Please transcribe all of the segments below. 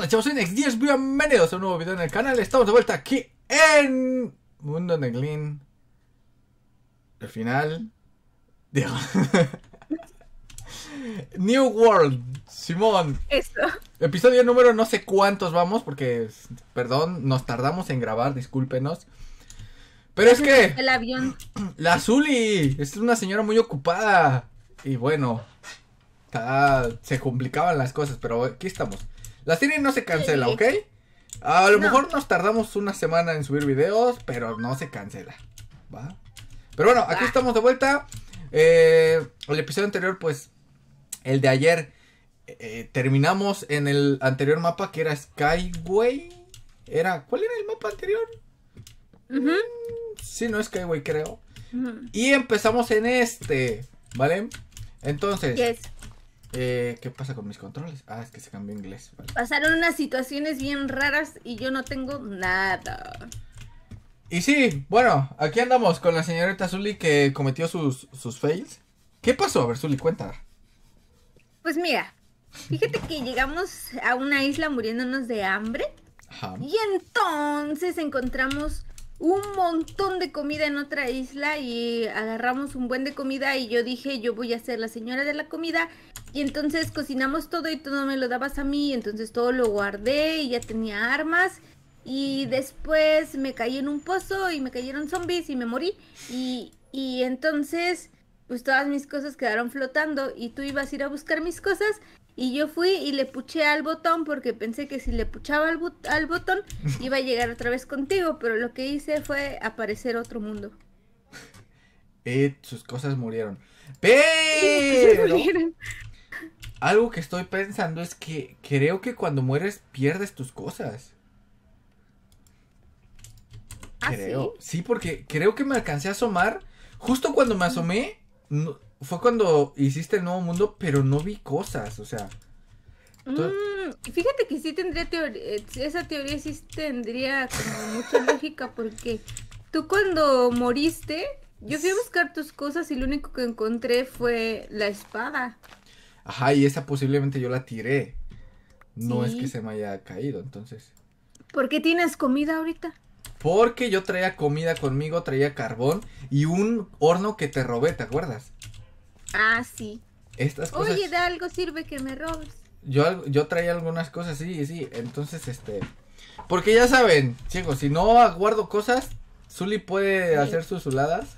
tal, chavos? Soy Neks10, bienvenidos a un nuevo video en el canal. Estamos de vuelta aquí en Mundo Nekliin. El final. Digo. New World Simón. Eso. Episodio número no sé cuántos vamos, porque, perdón, nos tardamos en grabar, discúlpenos. Pero es que el avión. La Zuli es una señora muy ocupada. Y bueno, se complicaban las cosas, pero aquí estamos. La serie no se cancela, ¿ok? A lo mejor nos tardamos una semana en subir videos, pero no se cancela, ¿va? Pero bueno, aquí estamos de vuelta. El episodio anterior, pues, el de ayer, terminamos en el anterior mapa que era Skyway. ¿Cuál era el mapa anterior? Sí, no, Skyway creo. Y empezamos en este, ¿vale? Entonces... ¿qué pasa con mis controles? Ah, es que se cambió inglés. Vale. Pasaron unas situaciones bien raras y yo no tengo nada. Y sí, bueno, aquí andamos con la señorita Zuli que cometió sus fails. ¿Qué pasó? A ver, Zuli, cuenta. Pues mira, fíjate que llegamos a una isla muriéndonos de hambre. Ajá. Y entonces encontramos un montón de comida en otra isla y agarramos un buen de comida y yo dije, yo voy a ser la señora de la comida, y entonces cocinamos todo y todo me lo dabas a mí, entonces todo lo guardé y ya tenía armas, y después me caí en un pozo y me cayeron zombies y me morí, y entonces pues todas mis cosas quedaron flotando y tú ibas a ir a buscar mis cosas. Y yo fui y le puché al botón porque pensé que si le puchaba al botón iba a llegar otra vez contigo. Pero lo que hice fue aparecer otro mundo. Y sus cosas murieron. Pero... algo que estoy pensando es que creo que cuando mueres pierdes tus cosas. ¿Ah, creo? Sí, porque creo que me alcancé a asomar. Justo cuando me asomé... No... fue cuando hiciste el nuevo mundo, pero no vi cosas, o sea... fíjate que sí tendría teoría, esa teoría sí tendría como mucha lógica, porque tú cuando moriste, yo fui a buscar tus cosas y lo único que encontré fue la espada. Ajá, y esa posiblemente yo la tiré, no es que se me haya caído, entonces... ¿Por qué tienes comida ahorita? Porque yo traía comida conmigo, traía carbón y un horno que te robé, ¿te acuerdas? Ah, sí. Estas cosas... Oye, de algo sirve que me robes. Yo traía algunas cosas, sí. Entonces, porque ya saben, chicos, si no guardo cosas, Zuli puede hacer sus huladas.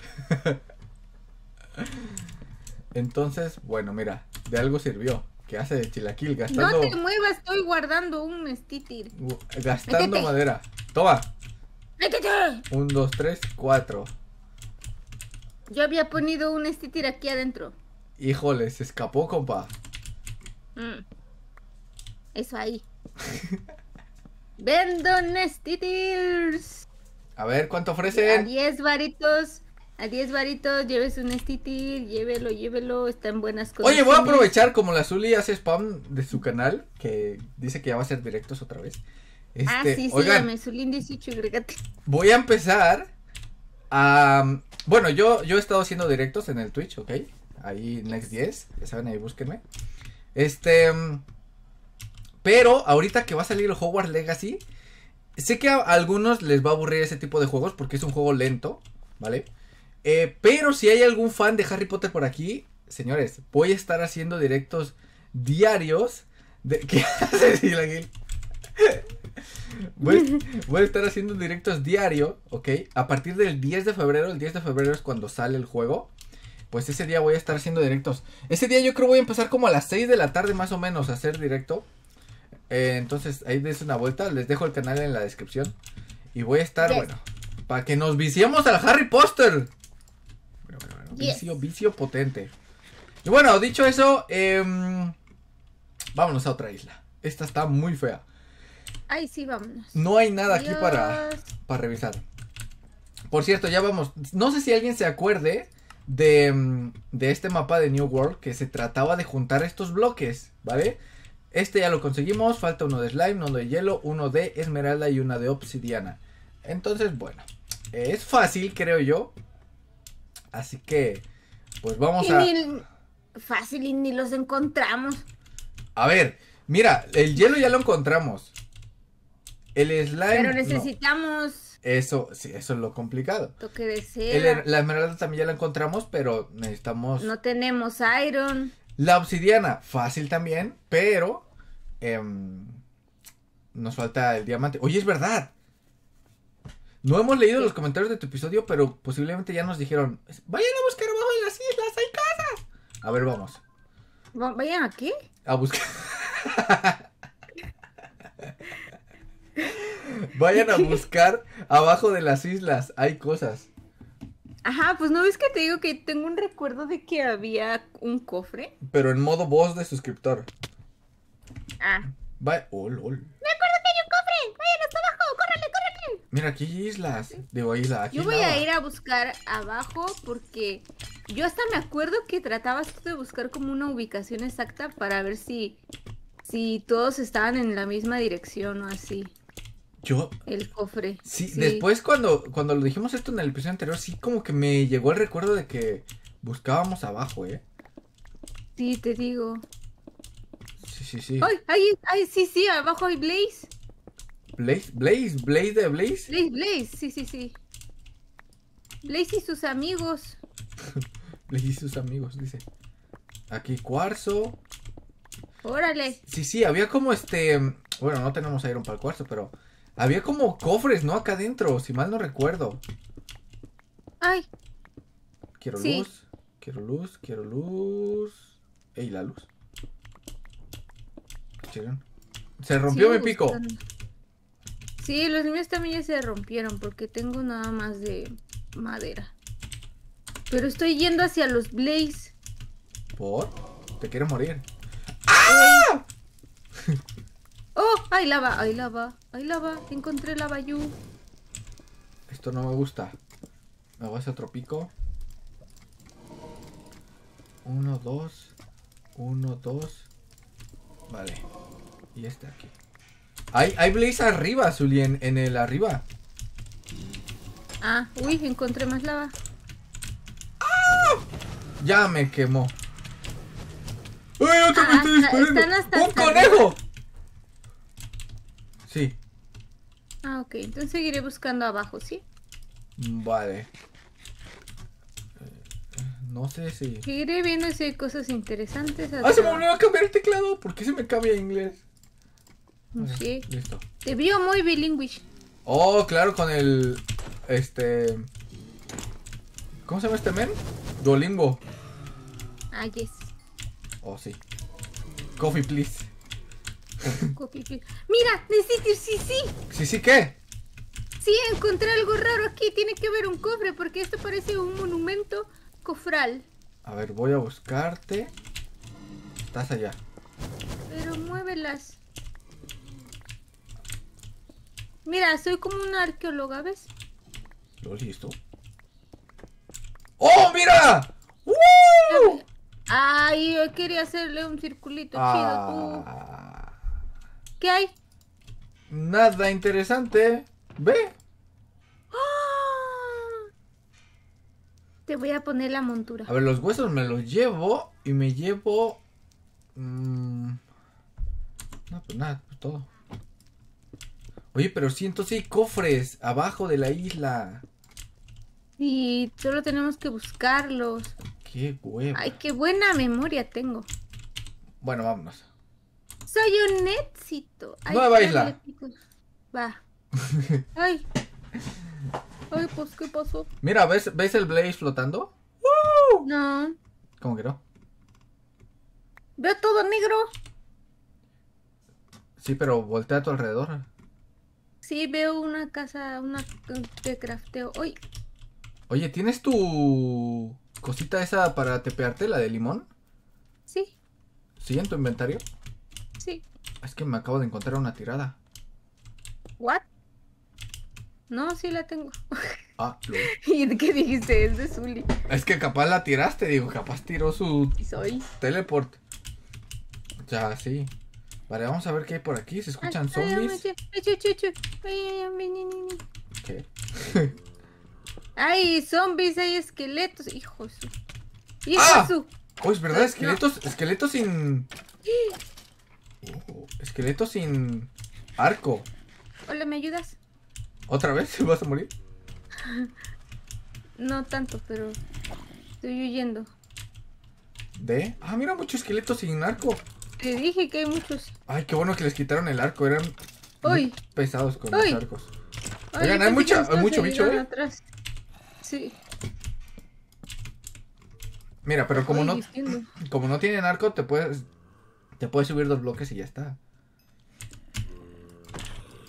Entonces, bueno, mira, de algo sirvió. ¿Qué hace de chilaquil? Gastando... No te muevas, estoy guardando un mestitir. Gastando madera. Toma. ¡Métete! 1, 2, 3, 4. Yo había ponido un sticker aquí adentro. Híjole, se escapó, compa. Eso ahí. Vendo stickers. A ver, ¿cuánto ofrecen? A 10 varitos, llévese un sticker, llévelo, está en buenas cosas. Oye, voy a aprovechar, como la Zuli hace spam de su canal, que dice que ya va a hacer directos otra vez. Oigan, voy a empezar a... Bueno, yo he estado haciendo directos en el Twitch, ¿ok? Ahí, Neks10, ya saben, ahí búsquenme. Pero ahorita que va a salir el Hogwarts Legacy, sé que a algunos les va a aburrir ese tipo de juegos porque es un juego lento, ¿vale? Pero si hay algún fan de Harry Potter por aquí, señores, voy a estar haciendo directos diarios de... ¿Qué haces, Hilagil? Voy a estar haciendo directos diario, ¿ok? A partir del 10 de febrero, el 10 de febrero es cuando sale el juego. Pues ese día voy a estar haciendo directos. Ese día yo creo voy a empezar como a las 6 de la tarde más o menos a hacer directo. Entonces ahí des una vuelta, les dejo el canal en la descripción. Y voy a estar, bueno, para que nos viciemos al Harry Potter. Bueno, vicio potente. Y bueno, dicho eso, vámonos a otra isla. Esta está muy fea. Ay, sí, vámonos. No hay nada aquí para revisar. Por cierto, ya vamos. No sé si alguien se acuerde de este mapa de New World que se trataba de juntar estos bloques, ¿vale? Este ya lo conseguimos. Falta uno de slime, uno de hielo, uno de esmeralda y una de obsidiana. Entonces, bueno, es fácil, creo yo. Así que, pues vamos a... Fácil y ni los encontramos. A ver... Mira, el hielo ya lo encontramos. El slime. Pero necesitamos. No. Eso, sí, eso es lo complicado. Toque de seda. La esmeralda también ya la encontramos, pero necesitamos. No tenemos iron. La obsidiana, fácil también, pero nos falta el diamante. Oye, es verdad. No hemos leído los comentarios de tu episodio, pero posiblemente ya nos dijeron, vayan a buscar abajo en las islas, hay casas. A ver, vamos. ¿Vayan a qué? A buscar. Vayan a buscar abajo de las islas, hay cosas. Ajá, pues ¿no ves que te digo que tengo un recuerdo de que había un cofre? Pero en modo voz de suscriptor. Ah. Va... Oh, lol. Me acuerdo que hay un cofre. Vayan hasta abajo, córrele, córrele. Mira, aquí hay islas. Digo, isla, aquí yo voy nada. A ir a buscar abajo porque yo hasta me acuerdo que tratabas tú de buscar como una ubicación exacta para ver si todos estaban en la misma dirección o así. Yo... El cofre. Sí, sí. Después cuando lo dijimos esto en el episodio anterior, sí como que me llegó el recuerdo de que buscábamos abajo, ¿eh? Sí, te digo. Sí, sí, sí. ¡Ay, ay, sí, abajo hay Blaze! ¿Blaze de Blaze? Blaze, sí. Blaze y sus amigos. Blaze y sus amigos, dice. Aquí cuarzo. ¡Órale! Sí, había como Bueno, no tenemos iron para el cuarzo, pero... Había como cofres, ¿no? Acá adentro, si mal no recuerdo. Ay. Quiero luz, quiero luz. Ey, la luz. Se rompió mi pico. Buscando. Sí, los míos también ya se rompieron porque tengo nada más de madera. Pero estoy yendo hacia los Blaze. ¿Por? Te quiero morir. ¡Ah! ¡Oh! ¡Hay lava! Encontré lava, yu. Esto no me gusta. Me voy a hacer otro pico. 1, 2. Vale. Y este aquí. Hay Blaze arriba, Zuli, en el arriba. Ah, uy, encontré más lava. ¡Ah! Ya me quemó. ¡Uy, otro me estoy disparando! ¡Un conejo! Sí. Ah, ok, entonces seguiré buscando abajo, ¿sí? Vale. No sé si... Seguiré viendo si hay cosas interesantes. Hasta... ¡Ah, se me volvió a cambiar el teclado! ¿Por qué se me cambia inglés? No sé. Listo. Te vio muy bilingüe. Oh, claro, con el... ¿Cómo se llama este men? Duolingo. Ah, yes. Oh, sí. Coffee, please. Mira, necesito sí, ¿qué? Sí, encontré algo raro aquí. Tiene que haber un cofre porque esto parece un monumento cofral. A ver, voy a buscarte. Estás allá. Pero muévelas. Mira, soy como una arqueóloga, ¿ves? ¿Lo listo? ¡Oh, mira! ¡Woo! Ay, yo quería hacerle un circulito chido. ¿Qué hay? Nada interesante. Ve. ¡Oh! Te voy a poner la montura. A ver, los huesos me los llevo. Y me llevo... No, pues nada, pues todo. Oye, pero siento sí hay cofres abajo de la isla. Y solo tenemos que buscarlos. Qué huevo. Ay, qué buena memoria tengo. Bueno, vámonos. Soy un éxito. Ay, nueva isla. Va. Ay. Ay, pues, ¿qué pasó? Mira, ¿ves el Blaze flotando? ¡Woo! No. ¿Cómo que no? Veo todo negro. Sí, pero voltea a tu alrededor. Sí, veo una casa, una de crafteo. Ay. Oye, ¿tienes tu cosita esa para tepearte, la de limón? Sí. ¿Sí en tu inventario? Sí. Es que me acabo de encontrar una tirada. ¿What? No, sí la tengo. Ah, lo... ¿Y de qué dijiste? Es de Zuli. Es que capaz la tiraste, digo, capaz tiró su... Teleport. Ya, sí. Vale, vamos a ver qué hay por aquí. ¿Se escuchan zombies? ¿Qué? Hay zombies, hay esqueletos. Hijo de su... ¡Ah! Oh, es verdad, esqueletos sin... Esqueleto sin arco. Hola, ¿me ayudas? ¿Otra vez? ¿Vas a morir? No tanto, pero estoy huyendo. ¿De? Ah, mira, muchos esqueletos sin arco. Te dije que hay muchos. Ay, qué bueno que les quitaron el arco. Eran muy pesados con los arcos. Oigan, hay mucho bicho, ¿eh? Atrás. Sí. Mira, pero como no tienen arco, te puedes subir 2 bloques y ya está.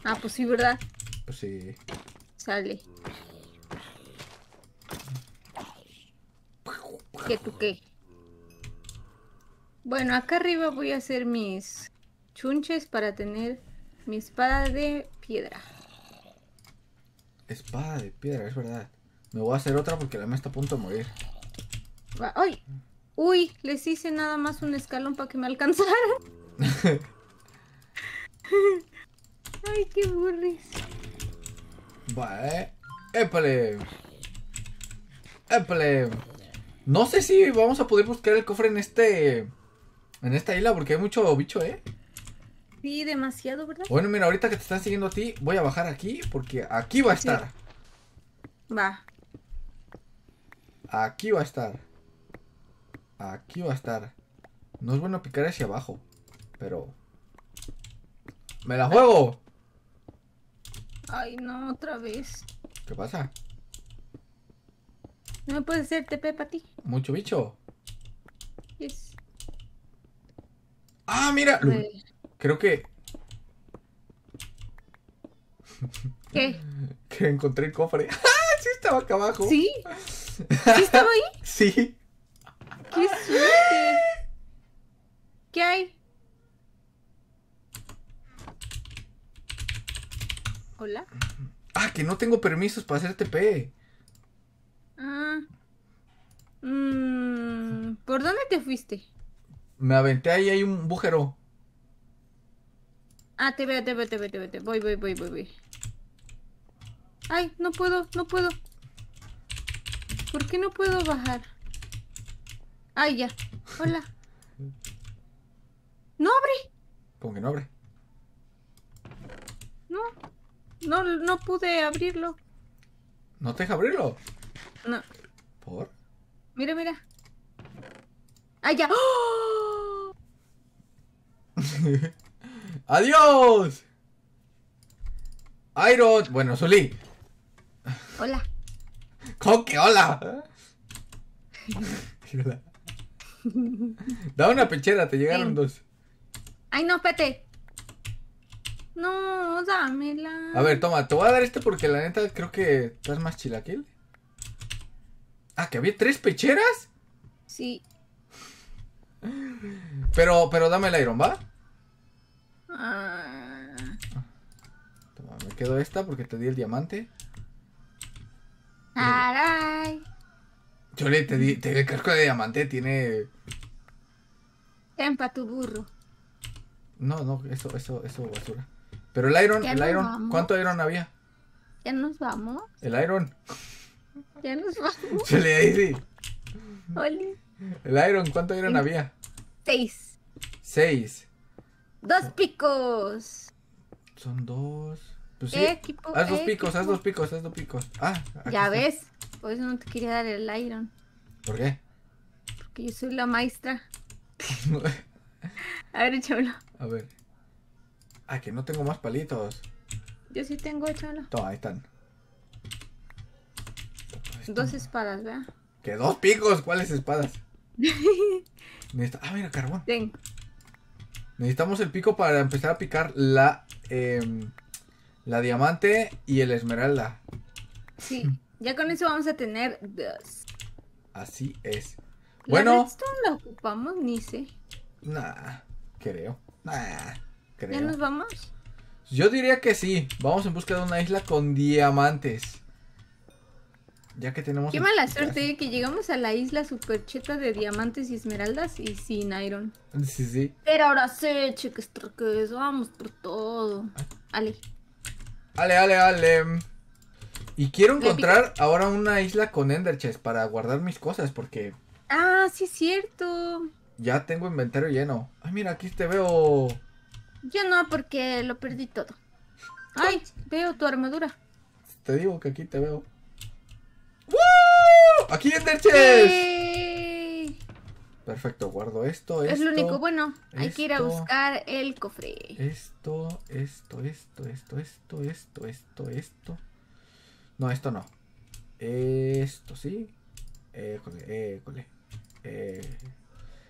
Ah, pues sí, ¿verdad? Pues sí. Sale. ¿Qué tú qué? Bueno, acá arriba voy a hacer mis chunches para tener mi espada de piedra. Espada de piedra, es verdad. Me voy a hacer otra porque la mía está a punto de morir. ¡Ay! ¡Uy! Les hice nada más un escalón para que me alcanzaran. ¡Ay, qué burris! Vale. ¡Épale! ¡Épale! No sé si vamos a poder buscar el cofre en esta isla porque hay mucho bicho, ¿eh? Sí, demasiado, ¿verdad? Bueno, mira, ahorita que te están siguiendo a ti, voy a bajar aquí porque aquí va a estar. Sí. Va. Aquí va a estar. Aquí va a estar. No es bueno picar hacia abajo, pero... ¡Me la juego! Ay, no, otra vez. ¿Qué pasa? No me puedes hacer TP para ti. Mucho bicho. Yes. Ah, mira. Creo que... ¿Qué? Que encontré el cofre. Sí estaba acá abajo. ¿Sí? ¿Sí estaba ahí? Sí. ¡Qué suerte! ¿Qué hay? ¿Hola? Ah, que no tengo permisos para hacer TP. Ah. ¿Por dónde te fuiste? Me aventé ahí, hay un bujero. Ah, te veo. Voy. Ay, no puedo. ¿Por qué no puedo bajar? Ay, ya. Hola. ¡No abre! ¿Cómo que no abre? No pude abrirlo. ¿No te deja abrirlo? No. ¿Por? Mira. ¡Ah, ya! ¡Oh! ¡Adiós! Iron. Bueno, Zulí. Hola. ¿Cómo que hola? Da una pechera, te llegaron 2. Ay, no, espérate. No, dámela. A ver, toma, te voy a dar este porque la neta creo que estás más chilaquil. Ah, ¿que había 3 pecheras? Sí. Pero dame el iron, ¿va? Ah. Toma, me quedo esta porque te di el diamante. Caray. Chole, te di el casco de diamante, tiene... Tempa tu burro. No, eso basura. Pero el iron, vamos. ¿Cuánto iron había? ¿Ya nos vamos? El iron. Ya nos vamos. Chole, ahí sí. Oli. El iron, ¿cuánto iron había? 6. 6. 2 picos. Son 2. Pues sí, haz 2 picos. Ah, ya está. ¿Ves? Por eso no te quería dar el iron. ¿Por qué? Porque yo soy la maestra. A ver, échamelo. A ver. Ah, que no tengo más palitos. Yo sí tengo, échamelo. Toma, ahí están. 2 espadas, ¿verdad? ¿Qué 2 picos? ¿Cuáles espadas? Ah, mira, carbón. Ten. Necesitamos el pico para empezar a picar la diamante y el esmeralda. Sí. Ya con eso vamos a tener 2. Así es. Bueno. ¿Esto no lo ocupamos? Ni sé. Nah, creo. ¿Ya nos vamos? Yo diría que sí. Vamos en busca de una isla con diamantes. Ya que tenemos... Qué mala suerte que llegamos a la isla super cheta de diamantes y esmeraldas y sin iron. Sí. Pero ahora sí, chicas, truques. Vamos por todo. Ale. Y quiero encontrar ahora una isla con Ender Chest para guardar mis cosas porque... Ah, sí es cierto. Ya tengo inventario lleno. Ay, mira, aquí te veo, Yo no, porque lo perdí todo. Ay, veo tu armadura. Te digo que aquí te veo. ¡Woo! ¡Aquí Ender Chest! ¡Sí! Perfecto, guardo esto, esto. Es lo único bueno. Hay que ir a buscar el cofre. Esto. No, esto no. Esto sí.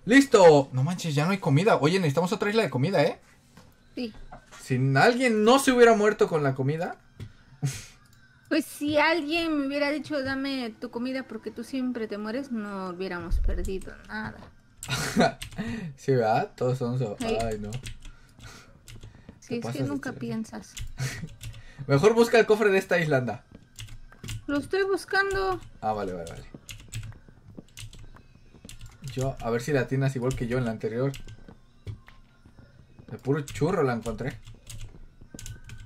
¡Listo! No manches, ya no hay comida. Oye, necesitamos otra isla de comida, ¿eh? Sí. Si alguien no se hubiera muerto con la comida. Pues si alguien me hubiera dicho dame tu comida porque tú siempre te mueres, no hubiéramos perdido nada. Sí, ¿verdad? Todos son... Sí. Ay, no. Sí, es que nunca piensas. Mejor busca el cofre de esta islanda. Lo estoy buscando. Ah, vale, vale, vale. Yo, a ver si la tienes igual que yo en la anterior. De puro churro la encontré.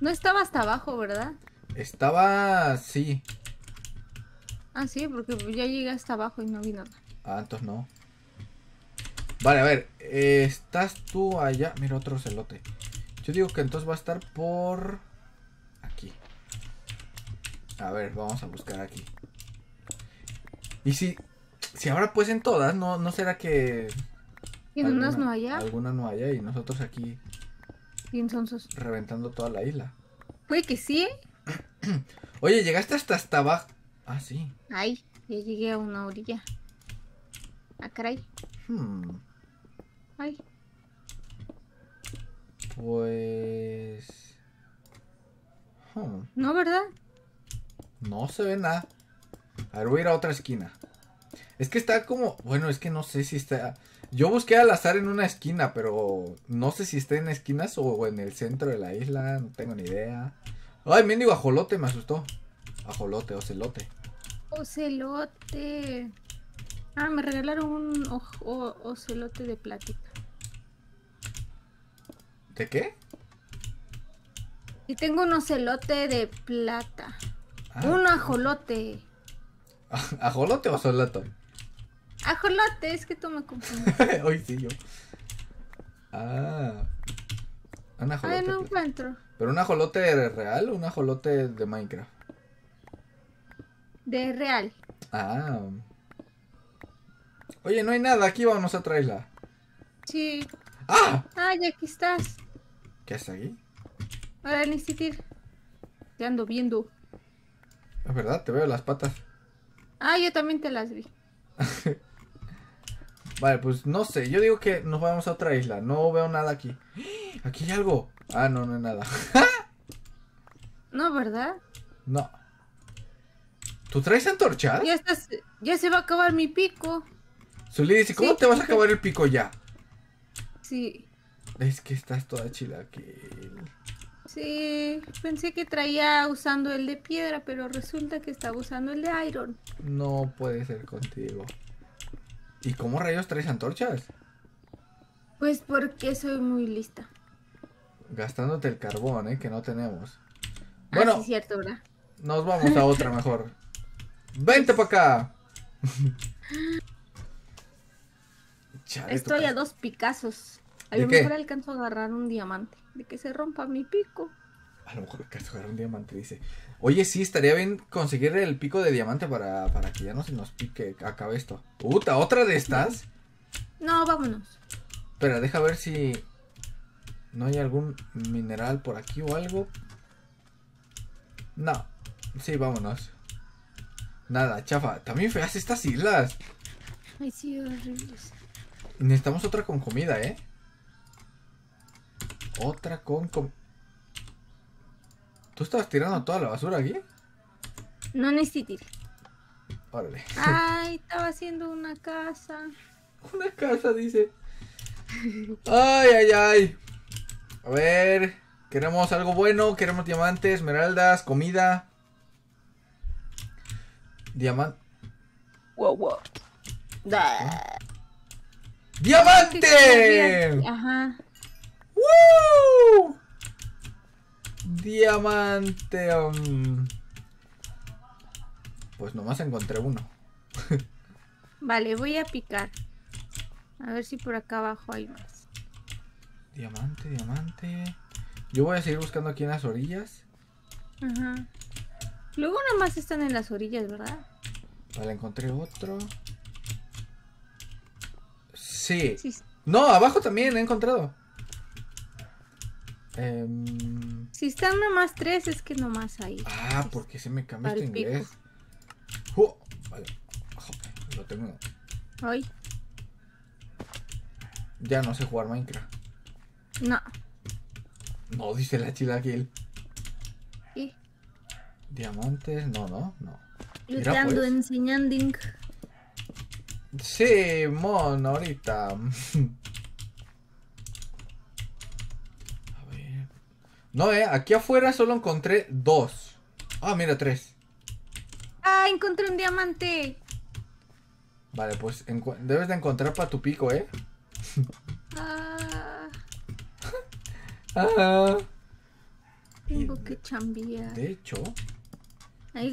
No estaba hasta abajo, ¿verdad? Estaba... sí. Ah, sí, porque ya llegué hasta abajo y no vi nada. Ah, entonces no. Vale, a ver, estás tú allá. Mira, otro celote. Yo digo que entonces va a estar por... aquí. A ver, vamos a buscar aquí. Y si ahora pues en todas, ¿no será que... ¿Y en unas no allá? Algunas no allá y nosotros aquí... Bien sonsos. Reventando toda la isla. Puede que sí. Oye, llegaste hasta abajo. Ah, sí. Ay, ya llegué a una orilla. Ah, caray. Ay. Pues... No, ¿verdad? No se ve nada. A ver, voy a ir a otra esquina. Es que está como... Bueno, es que no sé si está... Yo busqué al azar en una esquina, pero no sé si está en esquinas o en el centro de la isla. No tengo ni idea. Ay, mendigo ajolote, me asustó. Ajolote, ocelote. Ocelote. Ah, me regalaron un ocelote de plática. ¿De qué? Y tengo un ocelote de plata. Ah, un ajolote. ¿Ajolote o ocelote? Ajolote, es que tú me confundes. Hoy sí yo. Ah. Un ajolote. Ay, no encuentro. ¿Pero un ajolote real o un ajolote de Minecraft? De real. Ah. Oye, no hay nada, aquí vamos a traerla. Sí. ¡Ah! Ay, aquí estás. ¿Qué haces aquí? Ahora necesito ir. Te ando viendo. Es verdad, te veo las patas. Ah, yo también te las vi. Vale, pues no sé, yo digo que nos vamos a otra isla. No veo nada aquí. Aquí hay algo. Ah, no, no hay nada. No, ¿verdad? No. ¿Tú traes antorchas? Ya se va a acabar mi pico. Zully dice, ¿cómo te vas a acabar el pico ya? Sí. Es que estás toda chila aquí. Sí, pensé que traía usando el de piedra, pero resulta que estaba usando el de iron. No puede ser contigo. ¿Y cómo rayos traes antorchas? Pues porque soy muy lista. Gastándote el carbón, que no tenemos. Bueno, sí, cierto, ¿verdad? Nos vamos a otra mejor. ¡Vente para acá! Chale, estoy a dos picazos. A lo mejor alcanzo a agarrar un diamante. De que se rompa mi pico. A lo mejor alcanzo a agarrar un diamante, dice. Oye, sí, estaría bien conseguir el pico de diamante para que ya no se nos pique. Acabe esto. Puta, ¿otra de estas? No, vámonos. Espera, deja ver si... ¿No hay algún mineral por aquí o algo? No. Sí, vámonos. Nada, chafa. También feas estas islas. Ay, sí, horribles. Necesitamos otra con comida, ¿eh? Otra con comida. ¿Tú estabas tirando toda la basura aquí? No necesito ir. Órale. Ay, estaba haciendo una casa. Una casa, dice. Ay, ay, ay. A ver, queremos algo bueno, queremos diamantes, esmeraldas, comida. Diamante. Wow, wow. ¿Ah? ¡Diamante! Ajá. ¡Woo! Diamante. Pues nomás encontré uno. Vale, voy a picar. A ver si por acá abajo hay más. Diamante, diamante. Yo voy a seguir buscando aquí en las orillas. Ajá. Luego nomás están en las orillas, ¿verdad? Vale, encontré otro. Sí, sí. No, abajo también he encontrado. Si están nomás tres, es que nomás hay. Ah, porque se me cambió este inglés. Vale. Lo tengo. Ay. Ya no sé jugar Minecraft. No. No, dice la chilaquil. ¿Y? Diamantes, no. Yo te ando enseñando. Sí, mon, ahorita. A ver. No, aquí afuera solo encontré dos. Ah, mira, tres. Ah, encontré un diamante. Vale, pues debes de encontrar para tu pico, ¿eh? Ah. Ah. Tengo que chambear. De hecho... Ahí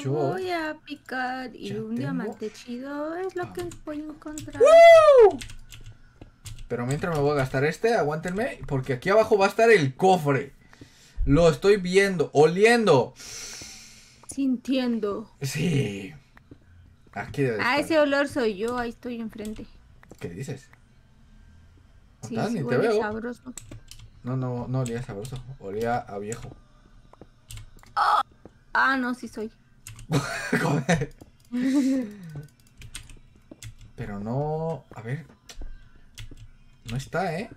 yo voy a picar y un diamante chido es lo que voy a encontrar. ¡Woo! Pero mientras me voy a gastar este, aguántenme, porque aquí abajo va a estar el cofre. Lo estoy viendo, oliendo. Sintiendo. Sí. Aquí debe estar. Ah, ese olor soy yo, ahí estoy enfrente. ¿Qué dices? Sí, sí, olía sabroso. No olía sabroso, olía a viejo. Oh. Ah, no, sí soy. Joder. Pero no... A ver. No está, ¿eh?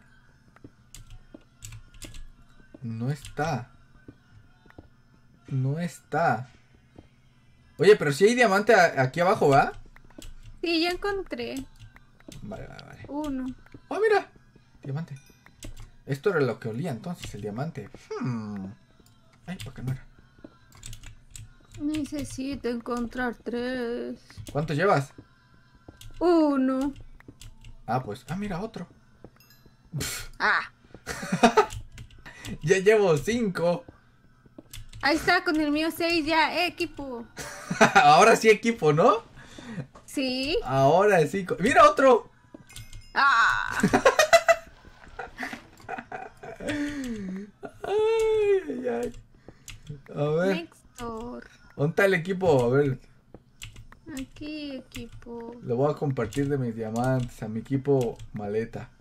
No está. No está. Oye, pero sí hay diamante aquí abajo, ¿va? Sí, ya encontré. Vale. Uno. Oh, mira. Diamante. Esto era lo que olía entonces, el diamante. Ay, ¿por qué no era? Necesito encontrar tres. ¿Cuánto llevas? Uno. Ah, pues, mira, otro. Ya llevo 5. Ahí está, con el mío 6 ya, equipo. Ahora sí equipo, ¿no? Sí. Ahora sí, mira, otro. Ay, ay. A ver, Nextor. ¿Dónde está el equipo? A ver. Aquí, equipo. Lo voy a compartir de mis diamantes a mi equipo maleta.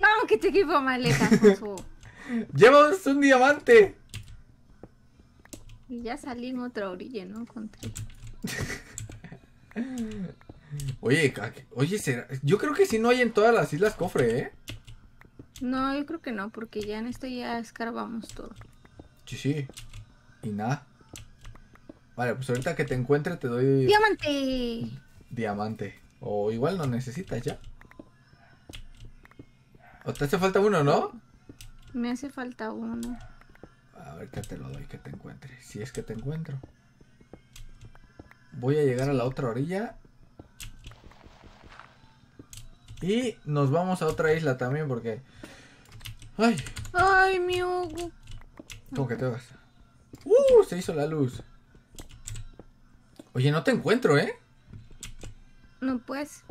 No, que tu equipo maleta, Josu. ¡Llevamos un diamante! Y ya salí en otra orilla, ¿no? Encontré. Oye, ¿será? Yo creo que sí no hay en todas las islas cofre, ¿eh? No, yo creo que no, porque ya en esto ya escarbamos todo. Sí. Y nada. Vale, pues ahorita que te encuentre te doy... ¡Diamante! Diamante. O igual lo necesitas ya. O te hace falta uno, ¿no? Me hace falta uno. Ahorita te lo doy, que te encuentre. Si es que te encuentro. Voy a llegar a la otra orilla. Y nos vamos a otra isla también porque... ¡Ay! ¡Ay, mi ojo! ¿Cómo que te vas? Se hizo la luz. Oye, no te encuentro, ¿eh? No puedes.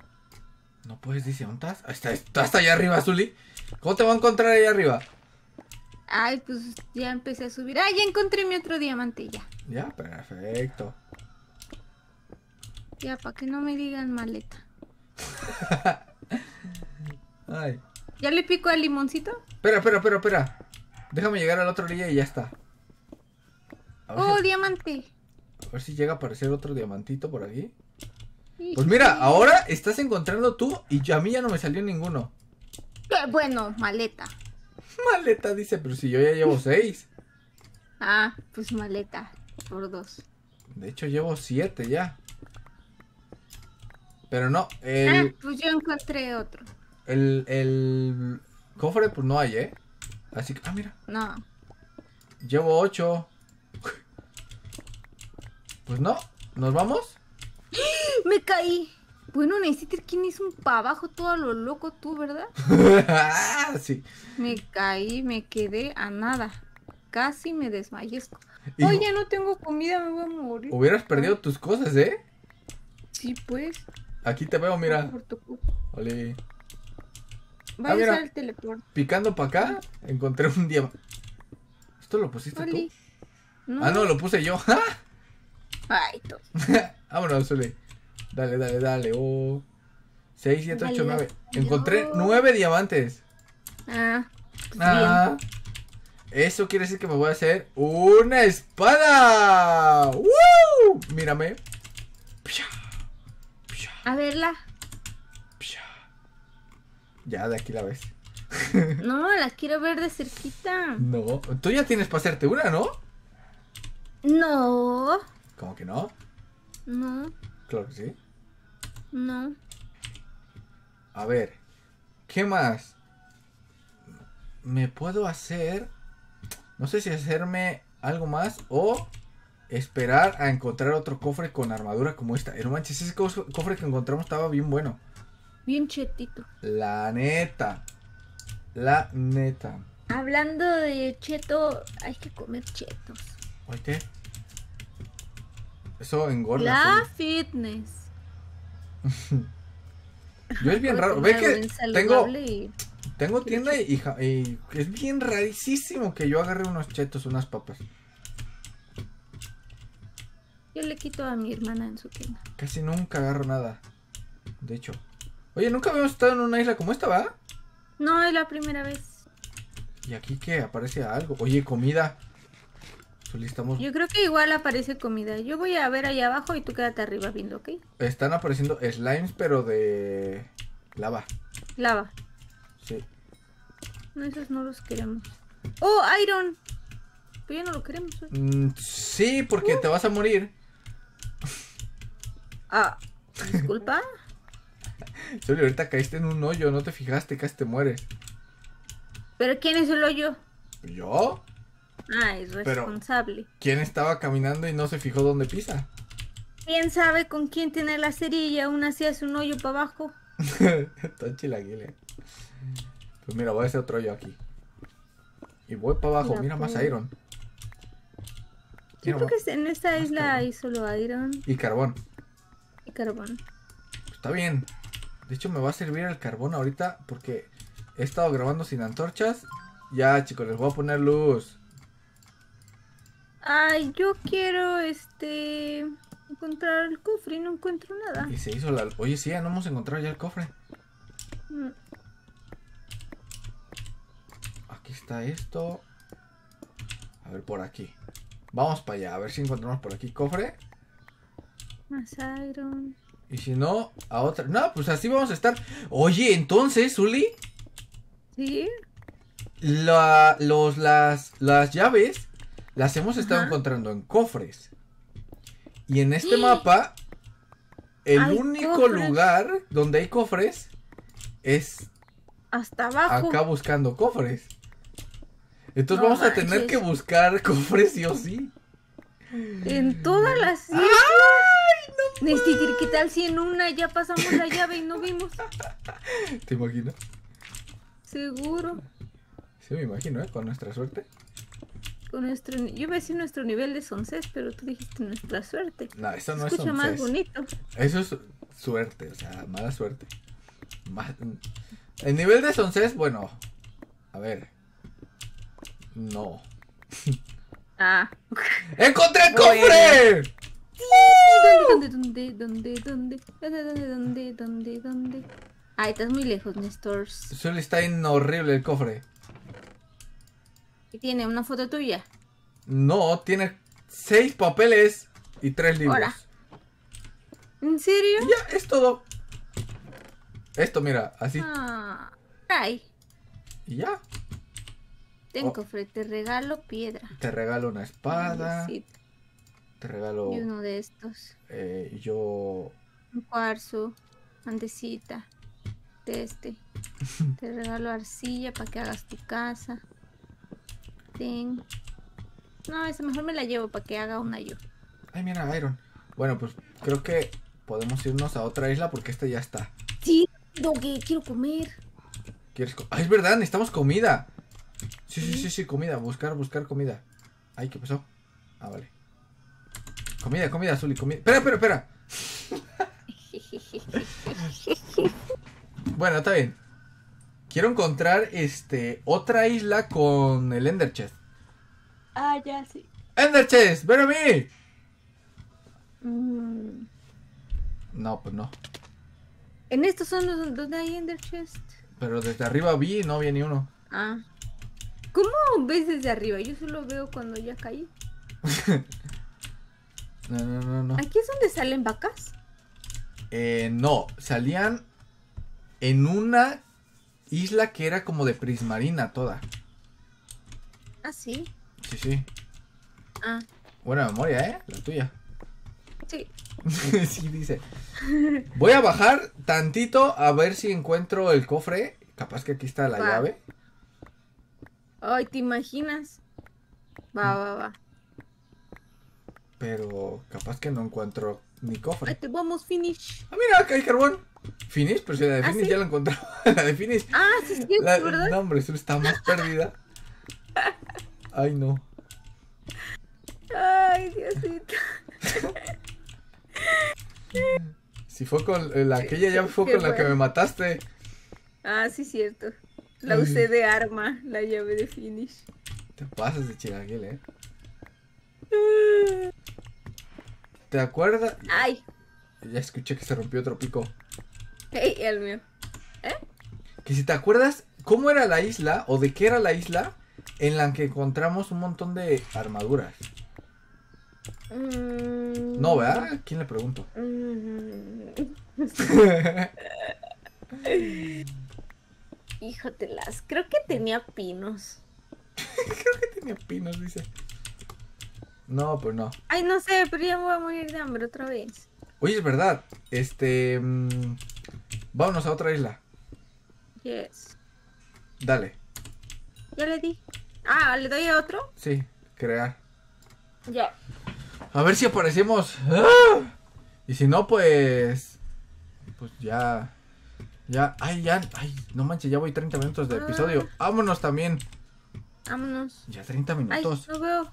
No puedes, dice, ¿dónde estás? Estás allá arriba, Zuli. ¿Cómo te va a encontrar allá arriba? Ay, pues ya empecé a subir. ¡Ay, ya encontré mi otro diamante, ya! Ya, perfecto. Ya, para que no me digan maleta. Ay. ¿Ya le pico al limoncito? Espera. Déjame llegar a la otra orilla y ya está. ¡Oh, diamante! A ver si llega a aparecer otro diamantito por aquí. Pues mira, ahora estás encontrando tú y a mí ya no me salió ninguno. ¡Qué bueno! Maleta. Maleta, dice, pero si yo ya llevo 6. Ah, pues maleta, por 2. De hecho llevo 7 ya. Pero no, pues yo encontré otro. El cofre pues no hay, ¿eh? Así que, mira. No. Llevo 8. Pues no, ¿nos vamos? ¡Me caí! Bueno, necesito quién hizo un para abajo todo a lo loco tú, ¿verdad? Sí. Me caí, me quedé a nada. Casi me desmayezco. Oye, no tengo comida, me voy a morir. Hubieras perdido tus cosas, ¿eh? Sí, pues. Aquí te veo, mira. Oli. Vaya a usar el teleport. Picando para acá, encontré un diamante. ¿Esto lo pusiste tú? No. Ah, no, lo puse yo. Ay, tú. Vámonos, Zule. Dale, dale, dale. 6, 7, 8, 9. Encontré 9 diamantes. Ah, pues bien. Eso quiere decir que me voy a hacer una espada. ¡Woo! Mírame. A verla. Ya, de aquí la ves. No, la quiero ver de cerquita. No, tú ya tienes para hacerte una, ¿no? No. ¿Cómo que no? No. Claro que sí. No. A ver, ¿qué más? Me puedo hacer... No sé si hacerme algo más o esperar a encontrar otro cofre con armadura como esta. No manches, ese cofre que encontramos estaba bien bueno. Bien chetito. La neta. La neta. Hablando de cheto, hay que comer chetos. Oye, eso engorda. La fitness. Yo es bien raro. ¿Ves que tengo... Tengo tienda y es bien rarísimo que yo agarre unos chetos, unas papas. Yo le quito a mi hermana en su tienda. Casi nunca agarro nada. De hecho. Oye, nunca habíamos estado en una isla como esta, ¿va? No, es la primera vez. ¿Y aquí qué? Aparece algo. Oye, comida. Solicitamos... Yo creo que igual aparece comida. Yo voy a ver allá abajo y tú quédate arriba viendo, ¿ok? Están apareciendo slimes, pero de... lava. Lava. Sí. No, esos no los queremos. ¡Oh, Iron! Pues ya no lo queremos, ¿eh? Sí, porque te vas a morir. Ah, disculpa. Solo ahorita caíste en un hoyo, no te fijaste, casi te mueres. ¿Pero quién es el hoyo? ¿Yo? Ah, es responsable. ¿Quién estaba caminando y no se fijó dónde pisa? ¿Quién sabe con quién tiene la serie y aún así hace un hoyo para abajo? Está chilaguile. Pues mira, voy a hacer otro hoyo aquí. Y voy para abajo, mira más iron. Yo creo que en esta isla hay solo iron. Y carbón. Y carbón. Está bien. De hecho me va a servir el carbón ahorita porque he estado grabando sin antorchas. Ya chicos, les voy a poner luz. Ay, yo quiero encontrar el cofre y no encuentro nada. Y se hizo la... Oye, sí, ya no hemos encontrado ya el cofre. Aquí está esto. A ver, por aquí. Vamos para allá, a ver si encontramos por aquí cofre. Más iron. Y si no, a otra... No, pues así vamos a estar. Oye, entonces, Zuli. Sí. Las llaves las hemos estado encontrando en cofres. Y en este mapa, el único lugar donde hay cofres es... Hasta abajo. Acá buscando cofres. Entonces no vamos a tener que buscar cofres sí o sí. En todas las islas. ¡Ay, no! ¿Qué tal si en una ya pasamos la llave y no vimos? ¿Te imaginas? Seguro. Sí, me imagino, ¿eh? Con nuestra suerte. Yo iba a decir nuestro nivel de soncés, pero tú dijiste nuestra suerte. No, eso no es soncés. Escucha más bonito. Eso es suerte, o sea, mala suerte. El nivel de soncés, bueno, a ver. No. Ah. ¡Encontré el cofre! ¿Dónde? Ay, estás muy lejos, Néstor. Solo está horrible el cofre. ¿Y tiene una foto tuya? No, tiene 6 papeles y 3 libros. Hola. ¿En serio? Y ya, es todo. Esto, mira, así. Ay. Y ya. Ten cofre, te regalo piedra. Te regalo una espada. Te regalo... Y uno de estos. Un cuarzo, andesita. Te regalo arcilla para que hagas tu casa. Ten. No, esa mejor me la llevo para que haga una yo. Ay, mira, Iron. Bueno, pues creo que podemos irnos a otra isla porque esta ya está. Sí, Doggy, quiero comer. ¿Quieres comer? Ay, es verdad, necesitamos comida. Sí, comida, buscar comida. Ay, ¿qué pasó? Ah, vale. Comida, Zuli, comida. Espera. Bueno, está bien. Quiero encontrar otra isla con el Ender Chest. Ah, ya, sí. ¡Ender Chest! ¡Ven a mí! No, pues no. En estos son los donde hay Ender Chest. Pero desde arriba vi y no había ni uno. Ah. ¿Cómo ves desde arriba? Yo solo veo cuando ya caí. No. ¿Aquí es donde salen vacas? No, salían en una isla que era como de prismarina toda. ¿Ah, sí? Sí. Ah. Buena memoria, ¿eh? La tuya. Sí. Sí, dice. Voy a bajar tantito a ver si encuentro el cofre. Capaz que aquí está la llave. Ay, ¿te imaginas? Va. Pero capaz que no encuentro ni cofre. Ahí te vamos, finish. Ah, mira, acá hay carbón. Finish, pero si la de finish ¿sí? Ya la encontré. La de finish. Ah, sí, sí, la... ¿verdad? No, hombre, eso está más perdida. Ay, no. Ay, Diosito. Si fue con la aquella llave fue con la que me mataste. Ah, sí, cierto. La usé de arma, la llave de finish. Te pasas de chiranguil, ¿eh? ¿Te acuerdas? Ay. Ya escuché que se rompió otro pico. Hey, el mío. ¿Eh? Que si te acuerdas cómo era la isla o de qué era la isla en la que encontramos un montón de armaduras. No, ¿verdad? ¿Quién le pregunto? Híjotelas, creo que tenía pinos. Creo que tenía pinos, dice. No, pues no. Ay, no sé, pero ya me voy a morir de hambre otra vez. Oye, es verdad. Vámonos a otra isla. Yes. Dale. Ya le di. Ah, ¿le doy a otro? Sí, crear. Ya. A ver si aparecemos. ¡Ah! Y si no, pues... Pues ya... Ay, no manches, ya voy 30 minutos de episodio. Vámonos también. Vámonos. Ya 30 minutos. Ay, no veo.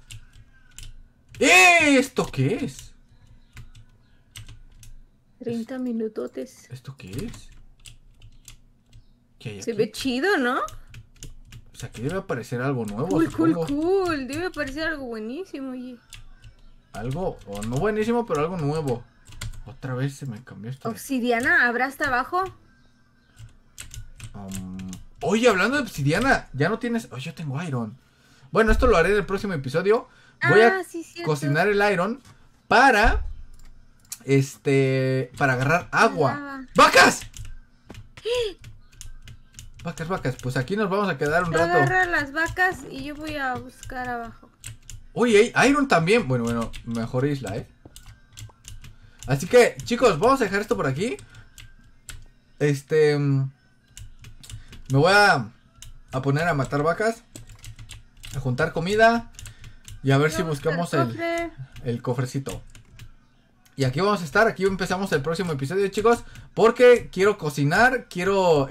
¿Esto qué es? 30 minutotes. ¿Esto qué es? ¿Qué hay aquí? Se ve chido, ¿no? Pues aquí debe aparecer algo nuevo. Cool. Debe aparecer algo buenísimo, oye. Algo, o no buenísimo, pero algo nuevo. Otra vez se me cambió esto. ¿Obsidiana habrá hasta abajo? Oye, hablando de obsidiana, ya no tienes... Oye, yo tengo iron. Bueno, esto lo haré en el próximo episodio. Voy a cocinar el iron para... Para agarrar agua. ¡Vacas! Vacas, pues aquí nos vamos a quedar un rato. Agarrar las vacas y yo voy a buscar abajo. Oye, iron también. Bueno, mejor isla, ¿eh? Así que, chicos, vamos a dejar esto por aquí. Me voy a poner a matar vacas, a juntar comida y a ver si buscamos el cofrecito. Y aquí vamos a estar, aquí empezamos el próximo episodio, chicos, porque quiero cocinar, quiero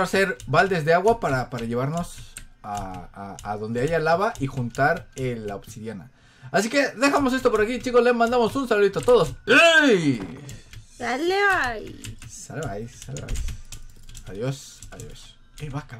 hacer baldes de agua para llevarnos a donde haya lava y juntar la obsidiana. Así que dejamos esto por aquí, chicos, les mandamos un saludito a todos. Salve. Adiós. Adiós. Vaca.